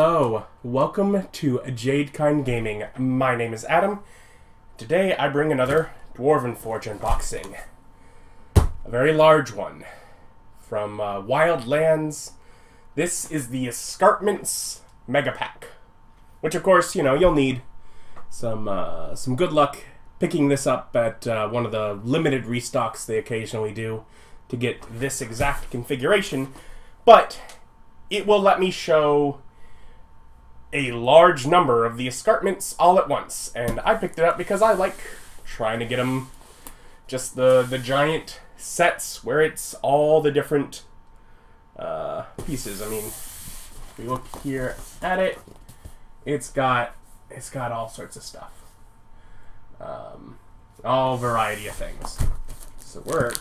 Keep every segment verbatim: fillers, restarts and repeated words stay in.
Hello, welcome to Jadekind Gaming. My name is Adam. Today I bring another Dwarven Forge unboxing. A very large one from uh, Wildlands. This is the Escarpments Mega Pack, which of course, you know, you'll need some, uh, some good luck picking this up at uh, one of the limited restocks they occasionally do to get this exact configuration, but it will let me show a large number of the escarpments all at once, and I picked it up because I like trying to get them just the, the giant sets where it's all the different uh, pieces. I mean, if we look here at it, it's got, it's got all sorts of stuff. Um, all variety of things. So we're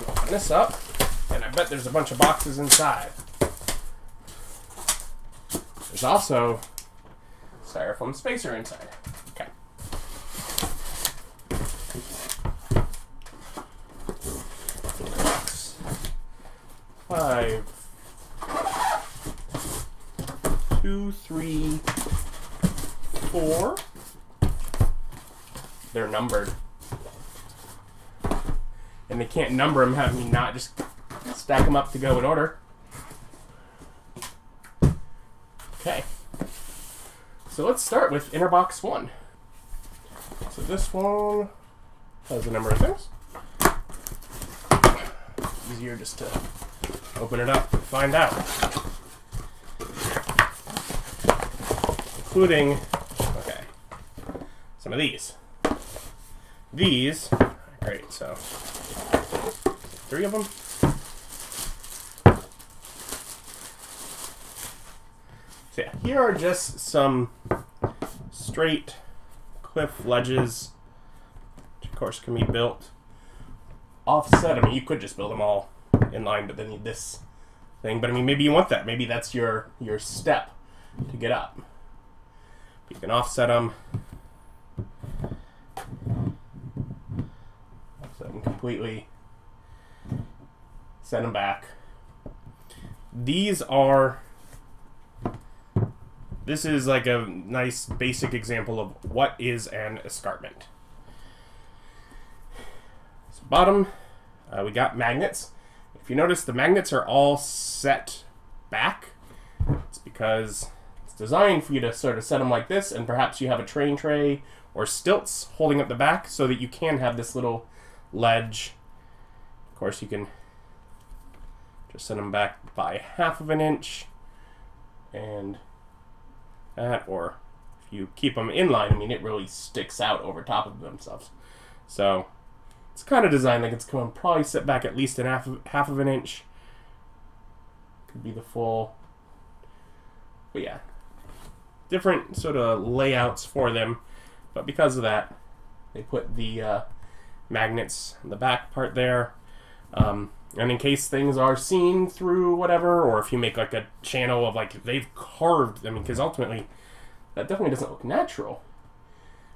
open this up. And I bet there's a bunch of boxes inside. There's also styrofoam spacer inside. Okay. Box. Five. Two, three, four. They're numbered. And they can't number them, have me not just stack them up to go in order. Okay. So let's start with inner box one. So this one has a number of things. Easier just to open it up and find out. Including, okay, some of these. These, great, so three of them. So yeah, here are just some straight cliff ledges, which of course can be built offset. I mean, you could just build them all in line, but then you this thing. But I mean, maybe you want that. Maybe that's your, your step to get up. But you can offset them. Offset them completely. Send them back. These are... This is like a nice basic example of what is an escarpment. So bottom, uh, we got magnets. If you notice, the magnets are all set back. It's because it's designed for you to sort of set them like this, and perhaps you have a train tray or stilts holding up the back so that you can have this little ledge. Of course, you can just send them back by half of an inch, and that, or if you keep them in line, I mean, it really sticks out over top of themselves. So it's kind of designed like it's going to probably sit back at least an half of, half of an inch. Could be the full. But yeah, different sort of layouts for them. But because of that, they put the uh, magnets in the back part there. Um, and in case things are seen through whatever, or if you make like a channel of like they've carved, I mean, because ultimately that definitely doesn't look natural.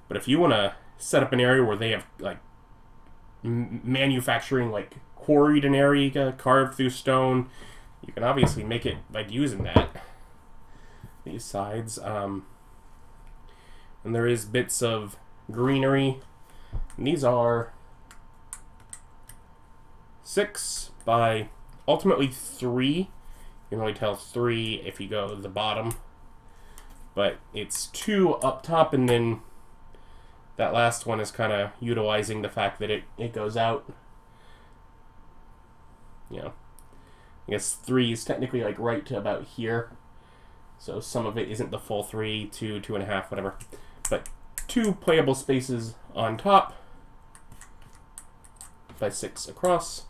But if you want to set up an area where they have like m manufacturing, like quarried an area, carved through stone, you can obviously make it by using that. These sides, um, and there is bits of greenery, and these are six by ultimately three. You can only tell three if you go to the bottom, but it's two up top, and then that last one is kind of utilizing the fact that it, it goes out. You know, I guess three is technically like right to about here, so some of it isn't the full three, two, two and a half, whatever, but two playable spaces on top by six across.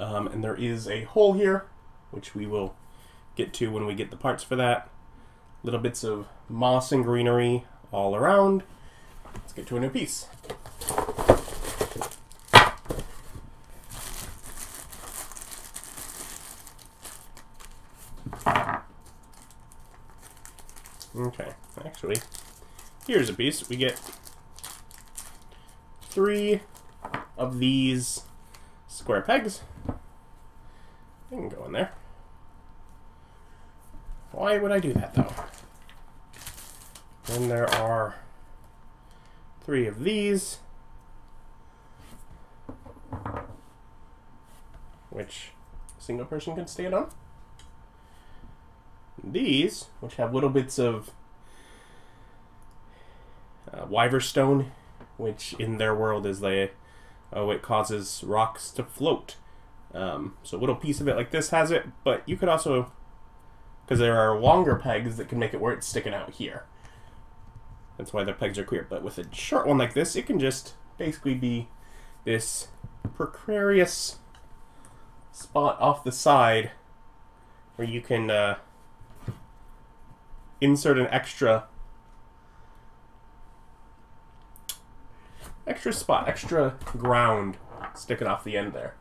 Um, and there is a hole here, which we will get to when we get the parts for that. Little bits of moss and greenery all around. Let's get to a new piece. Okay, actually, here's a piece. We get three of these square pegs. They can go in there. Why would I do that, though? Then there are three of these, which a single person can stand on. These, which have little bits of uh, Wyverstone, which in their world is they, oh, it causes rocks to float. Um, so a little piece of it like this has it, but you could also, because there are longer pegs that can make it where it's sticking out here. That's why the pegs are clear. But with a short one like this, it can just basically be this precarious spot off the side where you can uh, insert an extra extra spot, extra ground sticking off the end there.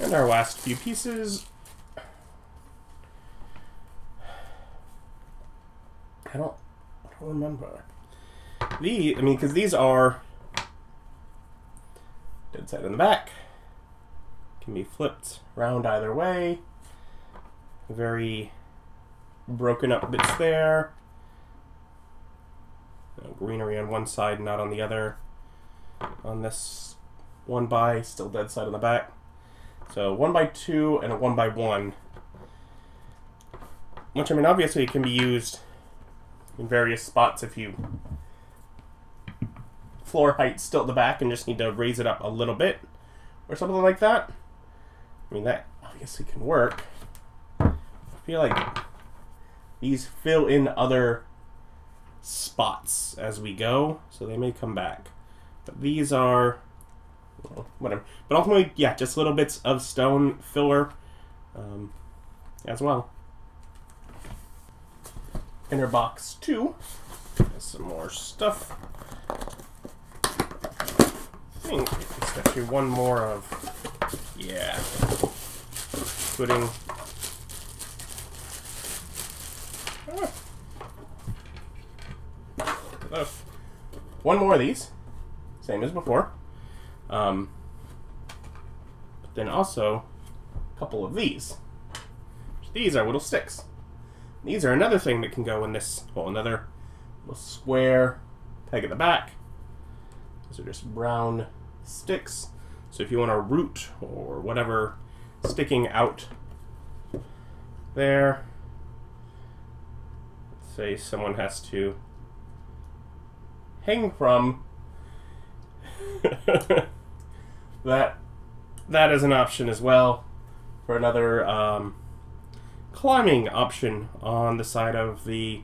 And our last few pieces. I don't, I don't remember. These, I mean, because these are dead side in the back. Can be flipped round either way. Very broken up bits there. No greenery on one side, not on the other. On this one by, still dead side in the back. So one by two and a one by one, which I mean obviously it can be used in various spots if you floor height still at the back and just need to raise it up a little bit or something like that. I mean that obviously can work. I feel like these fill in other spots as we go, so they may come back. But these are whatever, but ultimately, yeah, just little bits of stone filler um, as well. Inner box two has some more stuff. I think it's actually one more of, yeah, pudding. Ah. One more of these, same as before. Um, but then also a couple of these. These are little sticks. These are another thing that can go in this, well, another little square peg at the back. Those are just brown sticks. So if you want a root or whatever sticking out there, let's say someone has to hang from that that is an option as well for another um, climbing option on the side of the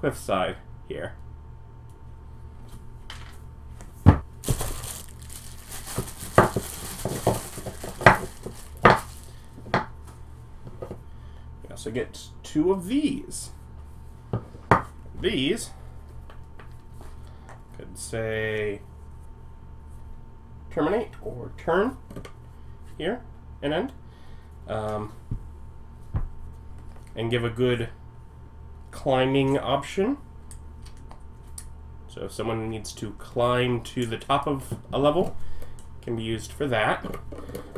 cliff side here. We also get two of these. These could say terminate or turn here and end, um, and give a good climbing option. So if someone needs to climb to the top of a level, it can be used for that.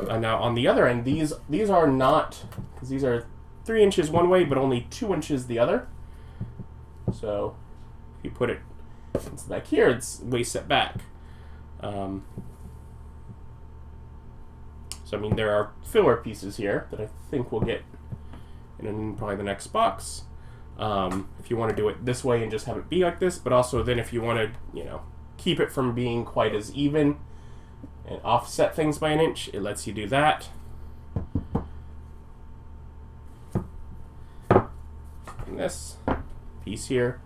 Uh, now on the other end, these these are not, because these are three inches one way but only two inches the other. So if you put it back here, it's way set back. Um, So, I mean, there are filler pieces here that I think we'll get in probably the next box. Um, if you want to do it this way and just have it be like this, but also then if you want to, you know, keep it from being quite as even and offset things by an inch, it lets you do that. And this piece here,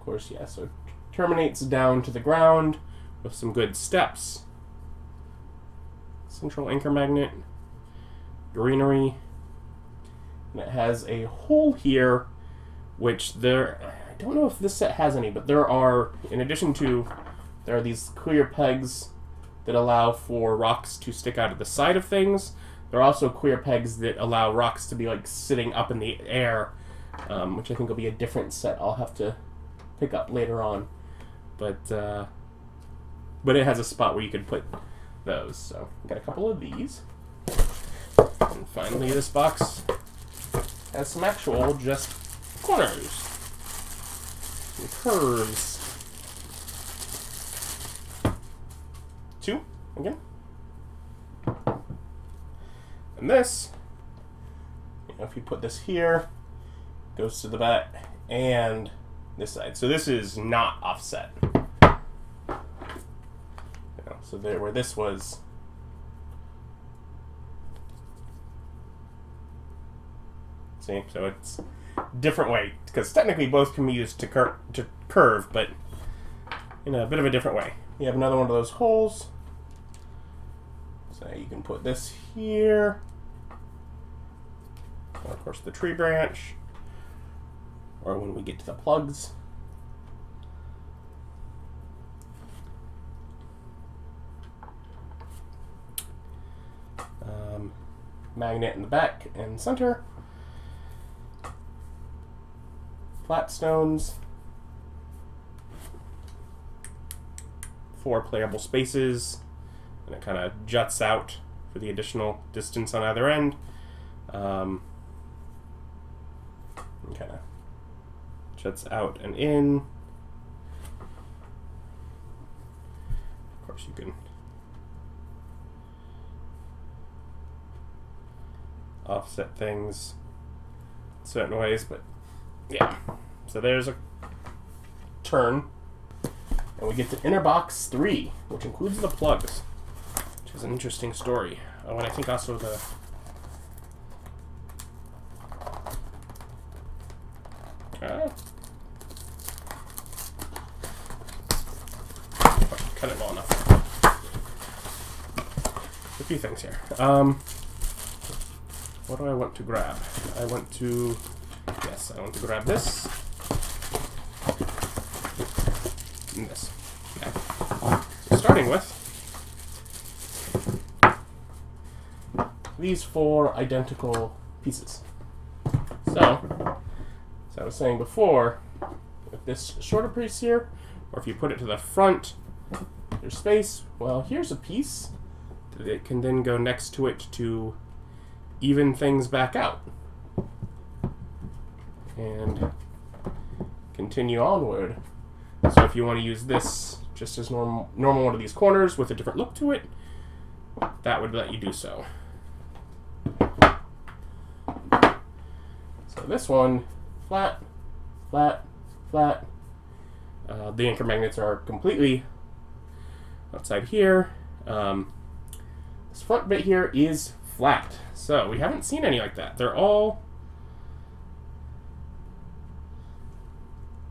of course, yeah, so it terminates down to the ground with some good steps. Central anchor magnet, greenery, and it has a hole here, which there, I don't know if this set has any, but there are, in addition to, there are these clear pegs that allow for rocks to stick out of the side of things. There are also clear pegs that allow rocks to be like sitting up in the air, um, which I think will be a different set I'll have to pick up later on. But uh, But it has a spot where you can put those. So got a couple of these. And finally, this box has some actual just corners. Some curves. Two, again. And this, you know, if you put this here, goes to the back and this side. So this is not offset. So there, where this was, see, so it's different way, because technically both can be used to, cur to curve, but in a bit of a different way. You have another one of those holes, so you can put this here, or of course the tree branch, or when we get to the plugs. Magnet in the back and center. Flat stones. Four playable spaces. And it kind of juts out for the additional distance on either end. Um, kind of juts out and in. Of course, you can offset things certain ways, but yeah. So there's a turn, and we get to inner box three, which includes the plugs, which is an interesting story. Oh, and I think also the uh, cut it well enough. A few things here. Um. What do I want to grab? I want to, yes, I want to grab this, and this. Okay. Starting with these four identical pieces. So, as I was saying before, with this shorter piece here, or if you put it to the front, there's space. Well, here's a piece that it can then go next to it to even things back out and continue onward. So if you want to use this just as normal normal one of these corners with a different look to it, that would let you do so. So this one, flat, flat, flat. Uh, the anchor magnets are completely outside here. Um, this front bit here is flat. So we haven't seen any like that. They're all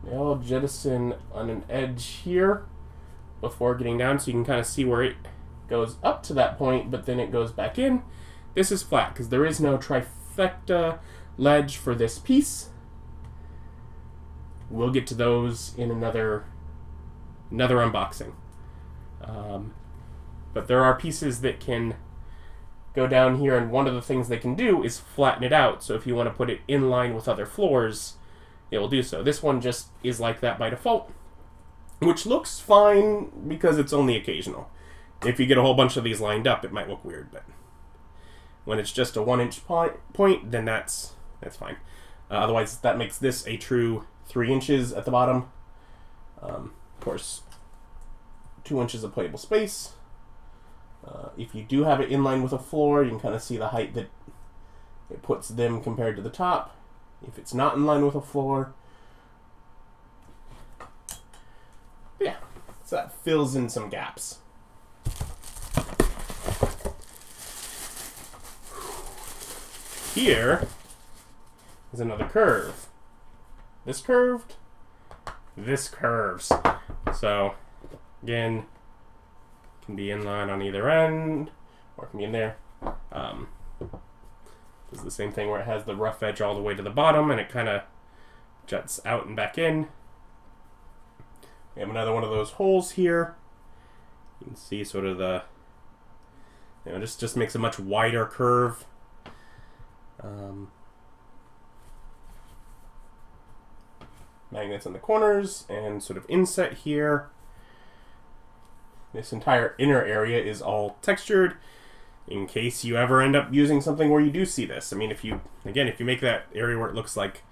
they all jettison on an edge here before getting down, so you can kind of see where it goes up to that point, but then it goes back in. This is flat because there is no trifecta ledge for this piece. We'll get to those in another another unboxing. Um, but there are pieces that can go down here, and one of the things they can do is flatten it out. So if you want to put it in line with other floors, it will do so. This one just is like that by default, which looks fine because it's only occasional. If you get a whole bunch of these lined up, it might look weird, but when it's just a one-inch point, then that's that's fine. Uh, otherwise, that makes this a true three inches at the bottom. Um, of course, two inches of playable space. Uh, if you do have it in line with a floor, you can kind of see the height that it puts them compared to the top. If it's not in line with a floor. Yeah, so that fills in some gaps. Here is another curve. This curved, this curves. So, again, can be in line on either end, or it can be in there. Um, this is the same thing where it has the rough edge all the way to the bottom, and it kind of juts out and back in. We have another one of those holes here. You can see sort of the, you know, just just makes a much wider curve. Um, magnets on the corners, and sort of inset here. This entire inner area is all textured in case you ever end up using something where you do see this. I mean, if you, again, if you make that area where it looks like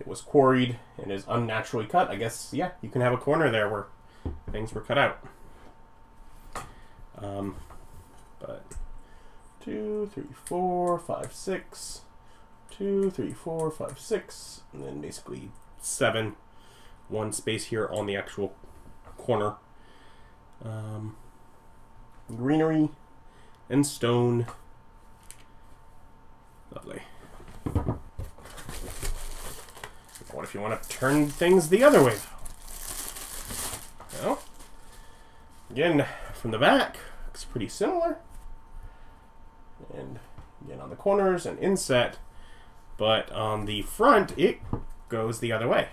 it was quarried and is unnaturally cut, I guess, yeah, you can have a corner there where things were cut out. Um, but two, three, four, five, six, two, three, four, five, six, and then basically seven, one space here on the actual corner. Um, greenery and stone. Lovely. What if you want to turn things the other way, though? Well, again, from the back, looks pretty similar. And again, on the corners, an inset. But on the front, it goes the other way.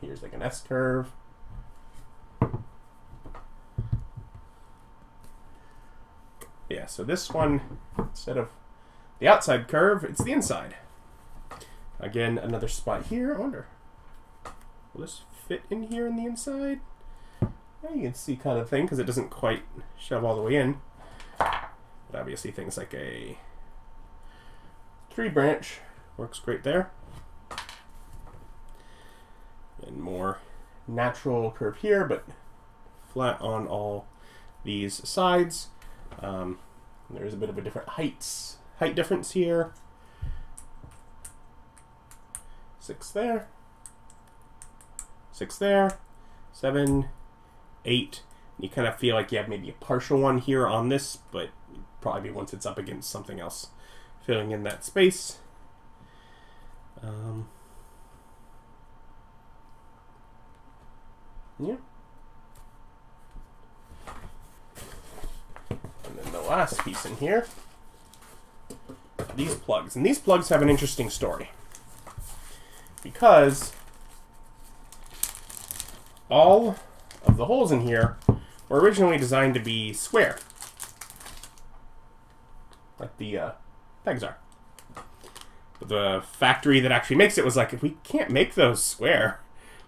Here's like an S-curve. Yeah, so this one, instead of the outside curve, it's the inside. Again, another spot here. I wonder, will this fit in here in the inside? Well, you can see kind of thing, because it doesn't quite shove all the way in. But obviously things like a tree branch works great there. And more natural curve here, but flat on all these sides. Um, there's a bit of a different heights, height difference here. Six there, six there, seven, eight. You kind of feel like you have maybe a partial one here on this, but probably once it's up against something else, filling in that space. Um, yeah. Last piece in here, these plugs. And these plugs have an interesting story, because all of the holes in here were originally designed to be square, like the uh, pegs are. But the factory that actually makes it was like, if we can't make those square,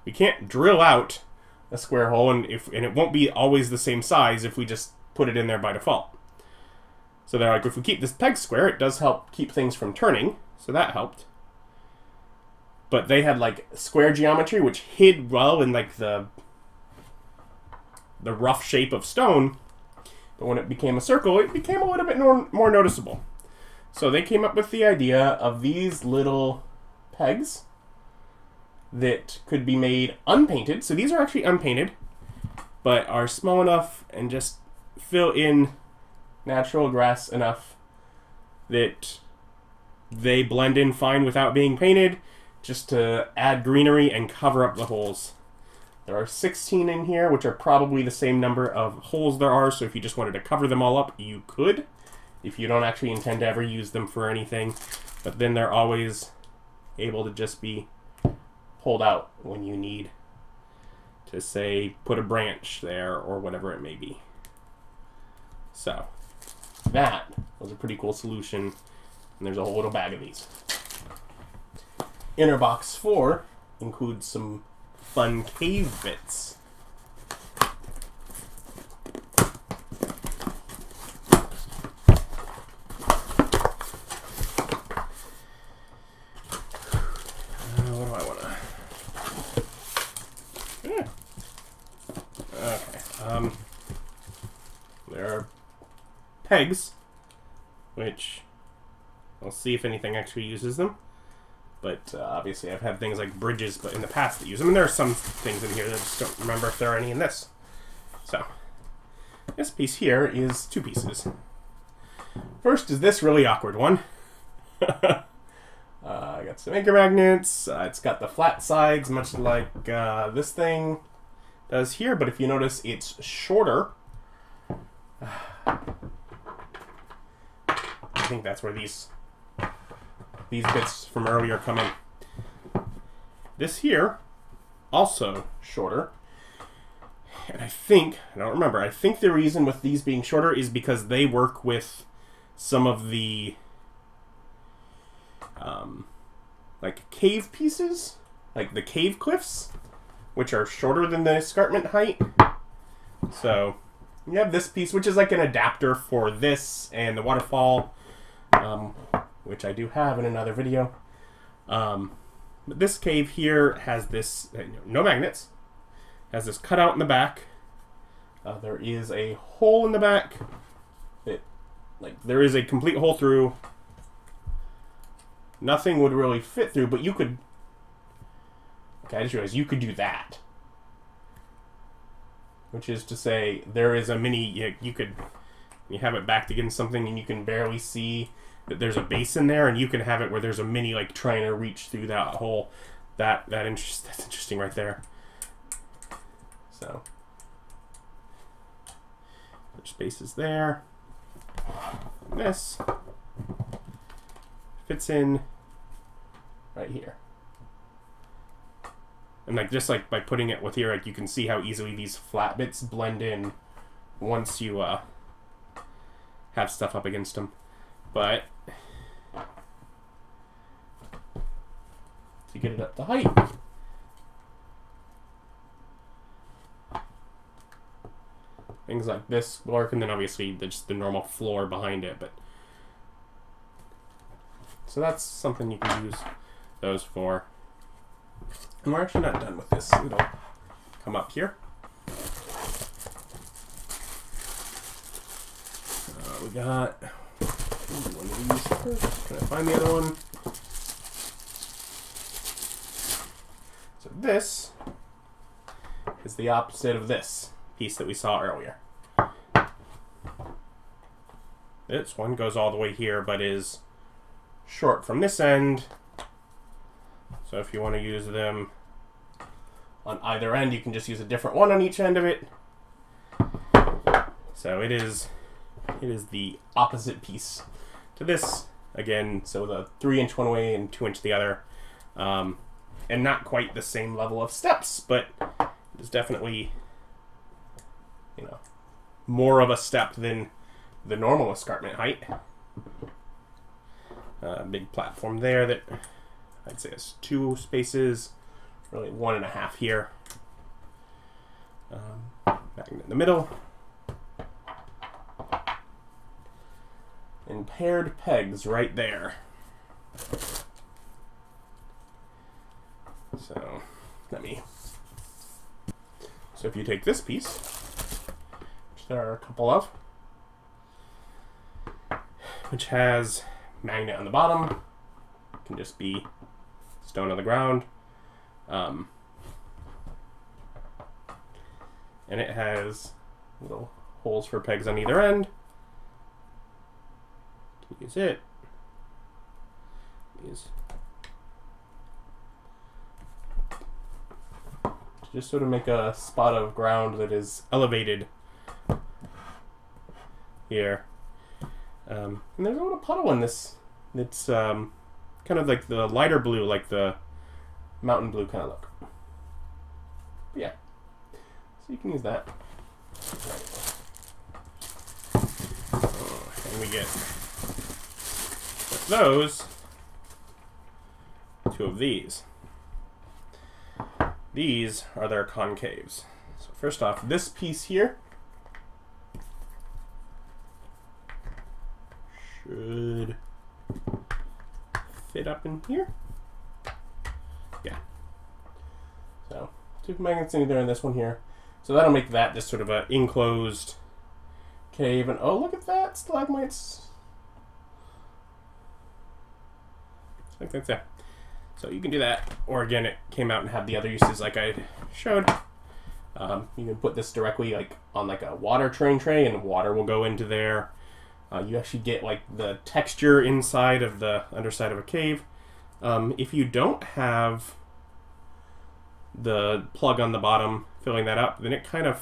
we can't drill out a square hole, and if and it won't be always the same size if we just put it in there by default. So they're like, if we keep this peg square, it does help keep things from turning. So that helped. But they had like square geometry, which hid well in like the the rough shape of stone. But when it became a circle, it became a little bit more, more noticeable. So they came up with the idea of these little pegs that could be made unpainted. So these are actually unpainted, but are small enough and just fill in natural grass enough that they blend in fine without being painted, just to add greenery and cover up the holes. There are sixteen in here, which are probably the same number of holes there are, so if you just wanted to cover them all up, you could, if you don't actually intend to ever use them for anything. But then they're always able to just be pulled out when you need to, say, put a branch there or whatever it may be. So that was a pretty cool solution, and there's a whole little bag of these. Inner box four includes some fun cave bits. Uh, what do I wanna? Yeah. Okay. Um. There are pegs, which I'll see if anything actually uses them, but uh, obviously I've had things like bridges but in the past that use them, and there are some things in here that I just don't remember if there are any in this. So this piece here is two pieces. First is this really awkward one. uh, I got some anchor magnets. Uh, it's got the flat sides, much like uh, this thing does here, but if you notice, it's shorter. I think that's where these these bits from earlier come in. This here, also shorter. And I think, I don't remember, I think the reason with these being shorter is because they work with some of the um, like cave pieces, like the cave cliffs, which are shorter than the escarpment height. So You have this piece, which is like an adapter for this and the waterfall, um, which I do have in another video. Um, but this cave here has this, no magnets, has this cutout in the back. Uh, there is a hole in the back. It, like, there is a complete hole through. Nothing would really fit through, but you could... Okay, I just realized you could do that. Which is to say, there is a mini... You, you could... You have it backed against something and you can barely see that there's a base in there, and you can have it where there's a mini, like, trying to reach through that hole. That, that interest, that's interesting right there. So... There's spaces there. And this... fits in right here. And like just like by putting it with here, like you can see how easily these flat bits blend in once you uh, have stuff up against them. But to get it up to height. Things like this work, and then obviously just the normal floor behind it, but so that's something you can use those for. And we're actually not done with this. It'll come up here. Uh, we got ooh, one of these first. Can I find the other one? So this is the opposite of this piece that we saw earlier. This one goes all the way here, but is short from this end, so if you want to use them on either end, you can just use a different one on each end of it. So it is it is the opposite piece to this again, so the three inch one way and two inch the other, um, and not quite the same level of steps, but it's definitely, you know, more of a step than the normal escarpment height. Uh, big platform there that I'd say is two spaces, really one and a half here. Um, magnet in the middle. And paired pegs right there. So, let me... So if you take this piece, which there are a couple of, which has... magnet on the bottom, it can just be stone on the ground, um, and it has little holes for pegs on either end. Use it. Use to just sort of make a spot of ground that is elevated here. Um, and there's a little puddle in this. It's um, kind of like the lighter blue, like the mountain blue kind of look. But yeah. So you can use that. Oh, and we get those, two of these. These are their concaves. So first off, this piece here. Should fit up in here. Yeah. So two magnets in there and this one here. So that'll make that just sort of an enclosed cave. And oh, look at that, stalagmites. Like that's there. So you can do that. Or again, it came out and had the other uses like I showed. Um, you can put this directly like on like a water train tray, and water will go into there. Uh, you actually get like the texture inside of the underside of a cave. Um, if you don't have the plug on the bottom filling that up, then it kind of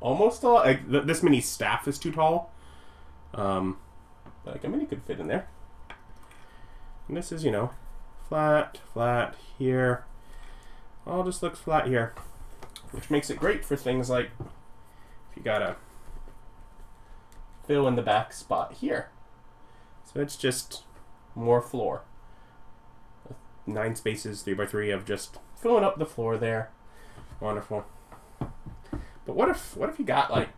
almost a lot, like th this mini staff is too tall. Um, like a mini could fit in there. And this is, you know, flat, flat here. All just looks flat here, which makes it great for things like if you got a fill in the back spot here. So it's just more floor. Nine spaces, three by three of just filling up the floor there. Wonderful. But what if what if you got like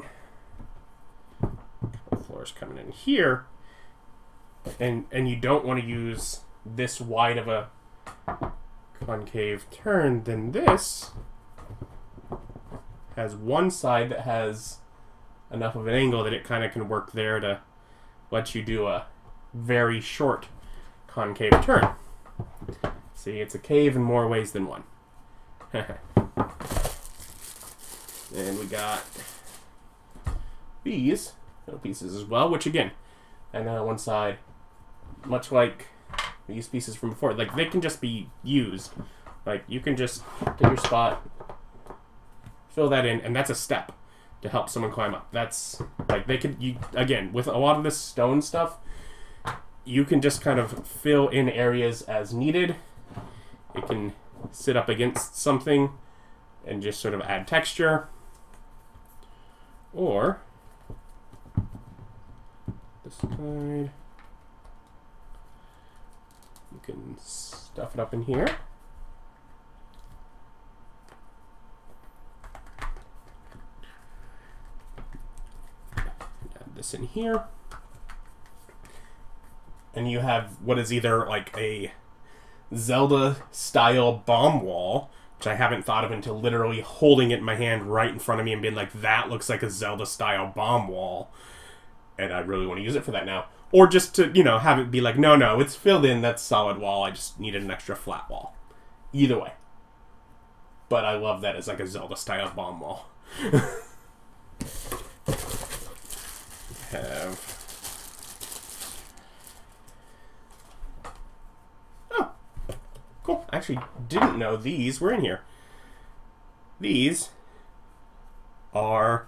the floors coming in here, and and you don't want to use this wide of a concave turn? Then this has one side that has enough of an angle that it kind of can work there to let you do a very short concave turn. See, it's a cave in more ways than one. And we got these little pieces as well, which again, and then on one side, much like these pieces from before, like they can just be used. Like you can just take your spot, fill that in, and that's a step to help someone climb up. That's like they could, you, again, with a lot of this stone stuff, you can just kind of fill in areas as needed. It can sit up against something and just sort of add texture. Or this side, you can stuff it up in here. This in here, and you have what is either like a Zelda style bomb wall, which I haven't thought of until literally holding it in my hand right in front of me and being like, that looks like a Zelda style bomb wall, and I really want to use it for that now. Or just to, you know, have it be like, no, no, it's filled in, that's solid wall, I just needed an extra flat wall. Either way, but I love that it's like a Zelda style bomb wall. Have. Oh, cool. I actually didn't know these were in here. These are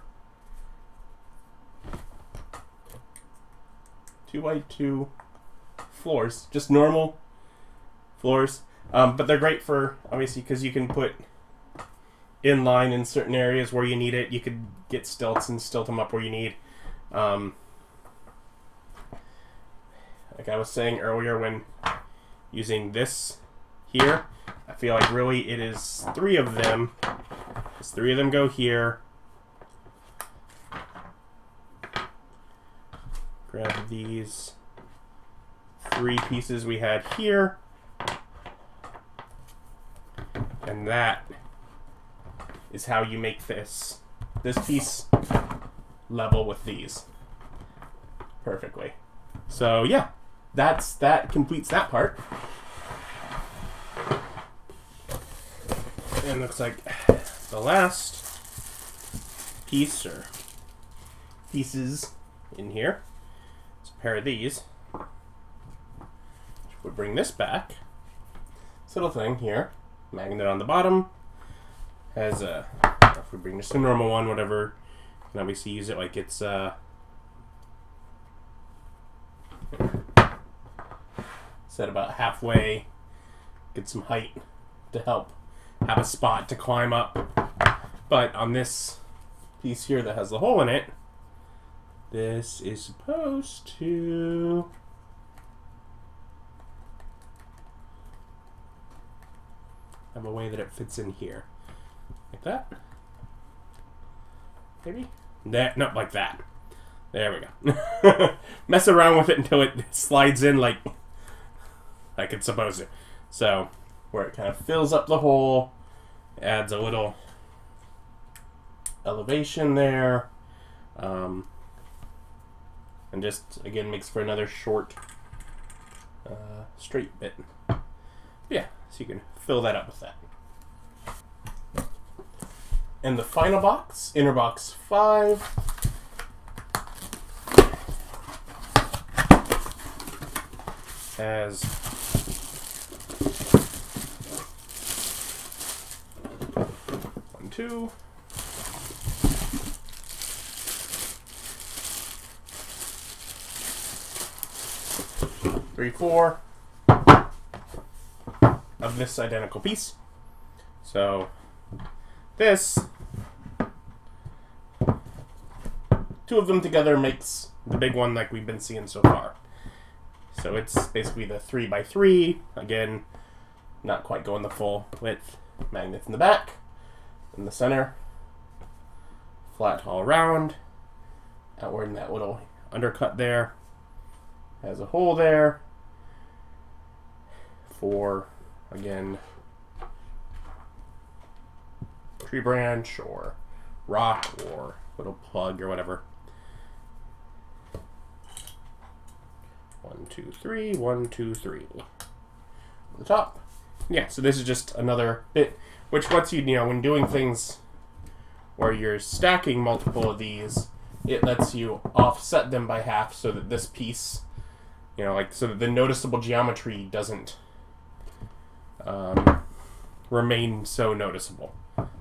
two by two floors, just normal floors, um, but they're great for, obviously, because you can put inline in certain areas where you need it. You could get stilts and stilt them up where you need. Um, like I was saying earlier when using this here, I feel like really it is three of them. Just three of them go here. Grab these three pieces we had here. And that is how you make this. This piece level with these perfectly. So yeah, that's that completes that part. And looks like the last piece or pieces in here is a pair of these, which would bring this back. This little thing here, magnet on the bottom, has a, if we bring just a normal one, whatever. And obviously use it like it's uh, set about halfway, get some height to help have a spot to climb up. But on this piece here that has the hole in it, this is supposed to have a way that it fits in here, like that. Maybe? That, not like that. There we go. Mess around with it until it slides in like like it's supposed to. So, where it kind of fills up the hole, adds a little elevation there, um, and just, again, makes for another short uh, straight bit. Yeah, so you can fill that up with that. And the final box, inner box five, has one, two, three, four of this identical piece. So this, two of them together makes the big one like we've been seeing so far. So it's basically the three by three, again, not quite going the full width, magnets in the back, in the center, flat all around, outward in that little undercut there. Has a hole there for, again, tree branch or rock or little plug or whatever. One, two, three, one, two, three. On the top. Yeah, so this is just another bit, which lets you, you know, when doing things where you're stacking multiple of these, it lets you offset them by half so that this piece, you know, like, so that the noticeable geometry doesn't um, remain so noticeable.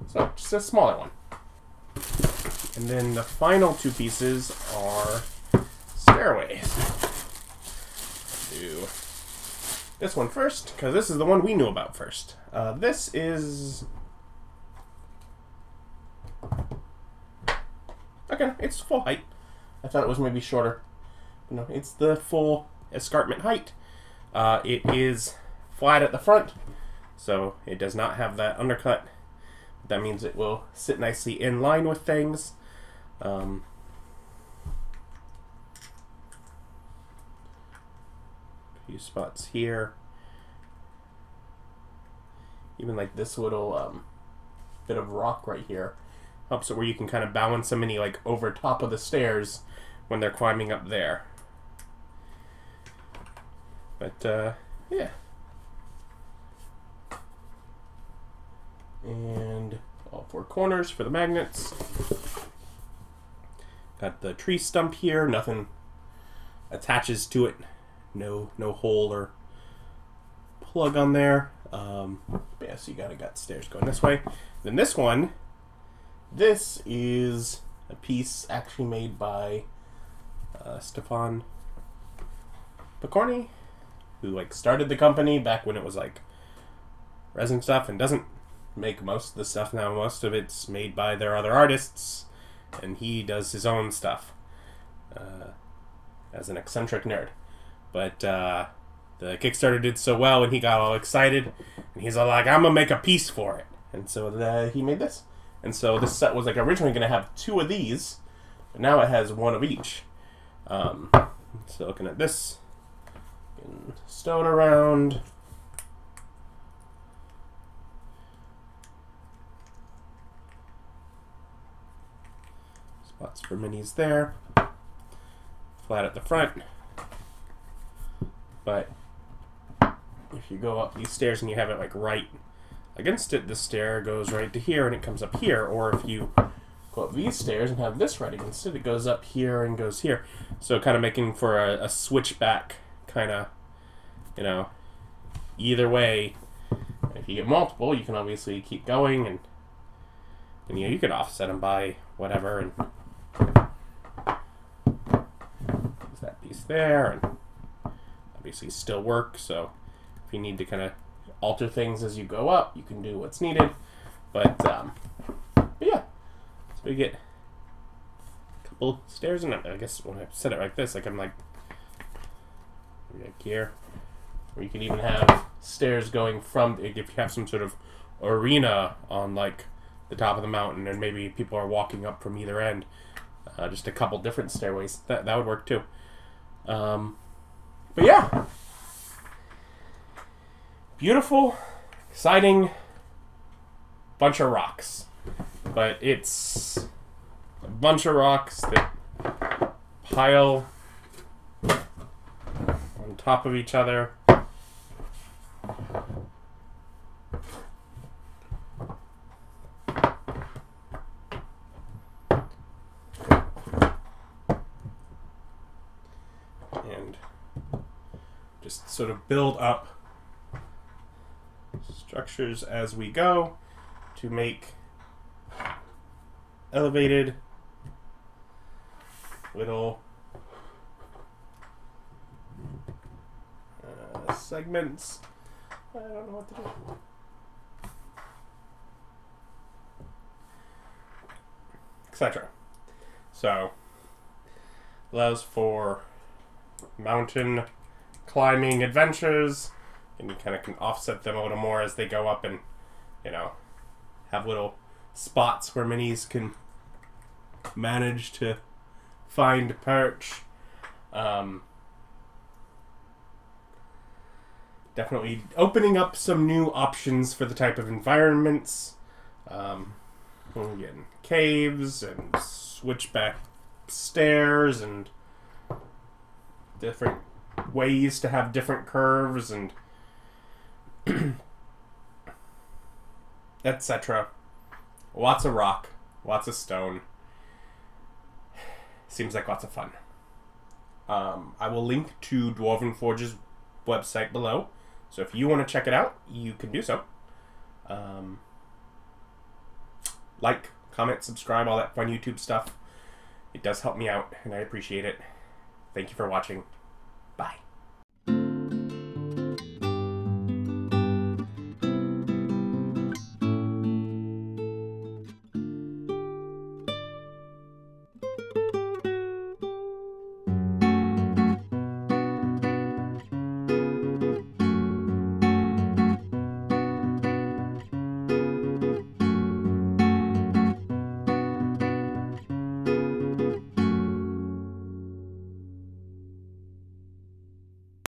So, just a smaller one. And then the final two pieces are stairways. Do this one first, because this is the one we knew about first. Uh, this is... Okay, it's full height. I thought it was maybe shorter. No, it's the full escarpment height. Uh, it is flat at the front, so it does not have that undercut. That means it will sit nicely in line with things. Um, a few spots here. Even like this little um, bit of rock right here. Helps it where you can kind of balance them any like over top of the stairs when they're climbing up there. But, uh, yeah. And all four corners for the magnets. Got the tree stump here. Nothing attaches to it. No, no hole or plug on there. Um, yeah, so you gotta got stairs going this way. Then this one. This is a piece actually made by uh, Stefan Picorni, who like started the company back when it was like resin stuff and doesn't make most of the stuff now. Most of it's made by their other artists, and he does his own stuff uh, as an eccentric nerd. But uh, the Kickstarter did so well, and he got all excited, and he's all like, "I'm gonna make a piece for it," and so uh, he made this. And so this set was like originally going to have two of these, but now it has one of each. Um, so looking at this, and stone around. Spots for minis there. Flat at the front. But if you go up these stairs and you have it like right against it, the stair goes right to here and it comes up here. Or if you go up these stairs and have this right against it, it goes up here and goes here. So kind of making for a, a switchback kind of, you know, either way. If you get multiple, you can obviously keep going and, and you know, you could offset them by whatever. And there's that piece there, and obviously still work. So if you need to kind of alter things as you go up, you can do what's needed. But, um, but yeah, so we get a couple stairs, and I guess when I set it like this, like I'm like, like here, or you can even have stairs going from, if you have some sort of arena on like the top of the mountain, and maybe people are walking up from either end, uh, just a couple different stairways, that, that would work too. Um, but yeah. Beautiful, exciting bunch of rocks. But it's a bunch of rocks that pile on top of each other. And just sort of build up structures as we go to make elevated little uh, segments. I don't know what to do. et cetera. So, allows for mountain climbing adventures. And you kind of can offset them a little more as they go up and, you know, have little spots where minis can managed to find perch. Um, definitely opening up some new options for the type of environments. Um, again, caves and switchback stairs and different ways to have different curves and et cetera. Lots of rock, lots of stone. Seems like lots of fun. Um, I will link to Dwarven Forge's website below, so if you want to check it out, you can do so. Um, like, comment, subscribe, all that fun YouTube stuff. It does help me out, and I appreciate it. Thank you for watching. Bye.